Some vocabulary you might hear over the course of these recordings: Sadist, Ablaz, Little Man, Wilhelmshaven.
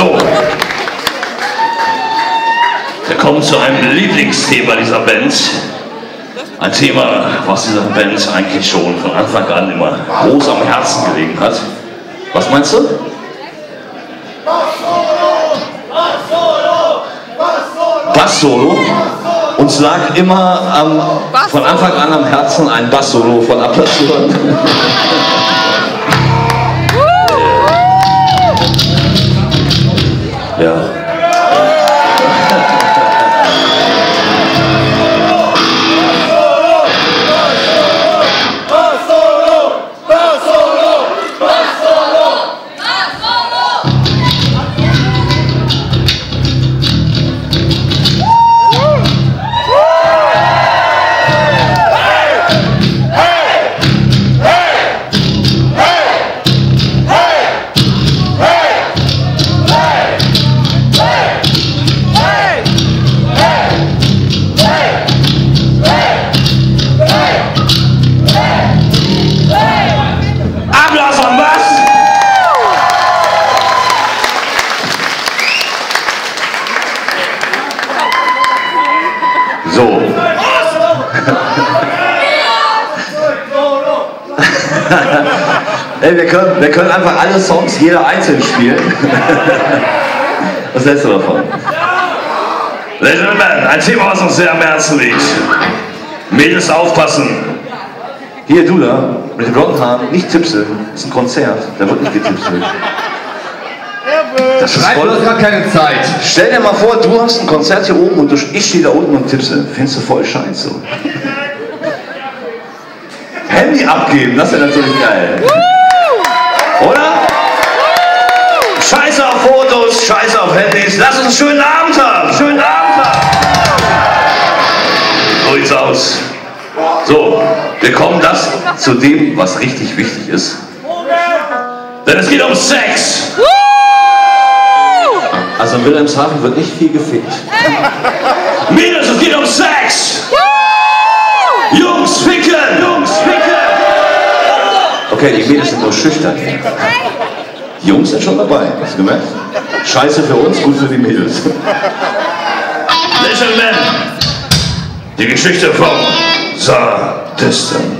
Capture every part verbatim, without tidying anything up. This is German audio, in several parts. So, wir kommen zu einem Lieblingsthema dieser Band. Ein Thema, was dieser Band eigentlich schon von Anfang an immer groß am Herzen gelegen hat. Was meinst du? Bass-Solo. Uns lag immer am, von Anfang an am Herzen ein Bass-Solo von Ablaz zu hören. Ja. Ey, wir können, wir können einfach alle Songs jeder einzeln spielen. Was hältst du davon? Little Man, ein Thema, was uns sehr am Herzen liegt. Mädels aufpassen. Hier, du da, mit den blonden Haaren, nicht tippseln. Das ist ein Konzert, da wird nicht getipselt. Das ist voll. Ich habe keine Zeit. Stell dir mal vor, du hast ein Konzert hier oben und ich stehe da unten und tippsel. Findest du voll scheiße. Handy abgeben, das wäre natürlich geil. Oder? Scheiße auf Fotos, scheiße auf Handys. Lass uns einen schönen Abend haben. Schönen Abend haben. So sieht's aus. So, wir kommen das zu dem, was richtig wichtig ist. Denn es geht um Sex. Also in Wilhelmshaven wird nicht viel gefickt. Minus, es geht um Sex. Jungs ficken, Jungs ficken. Okay, die Mädels sind nur schüchtern. Die Jungs sind schon dabei, hast du gemerkt? Scheiße für uns, gut für die Mädels. Little Man, die Geschichte von Sadisten.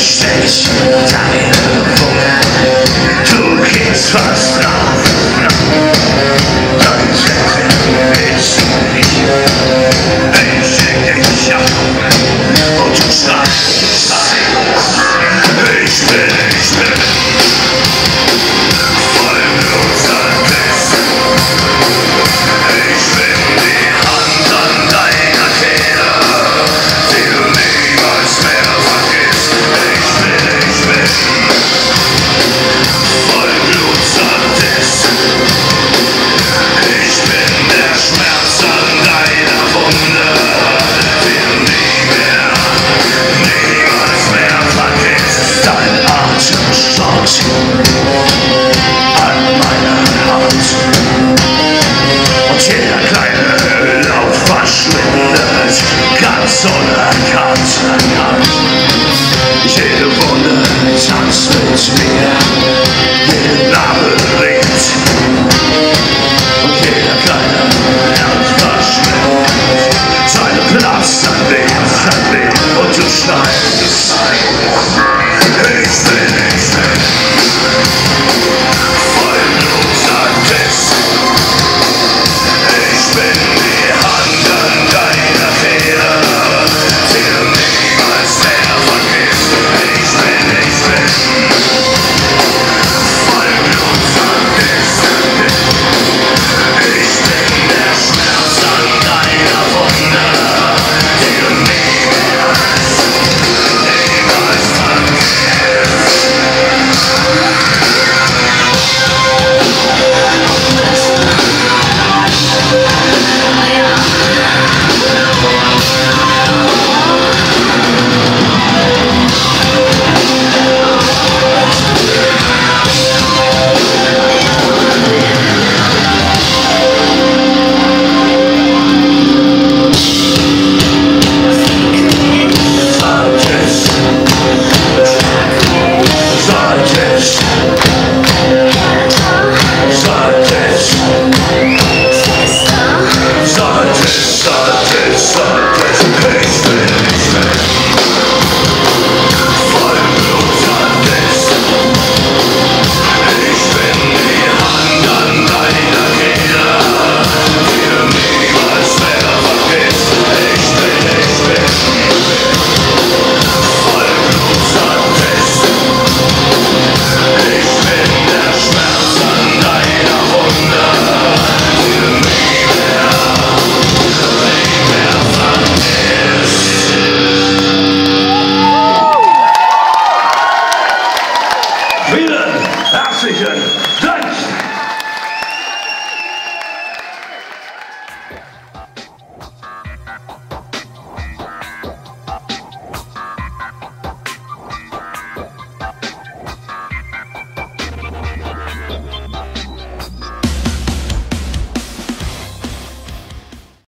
Schmerzen deiner Wunde will nie mehr, nie Saturday, Sunday.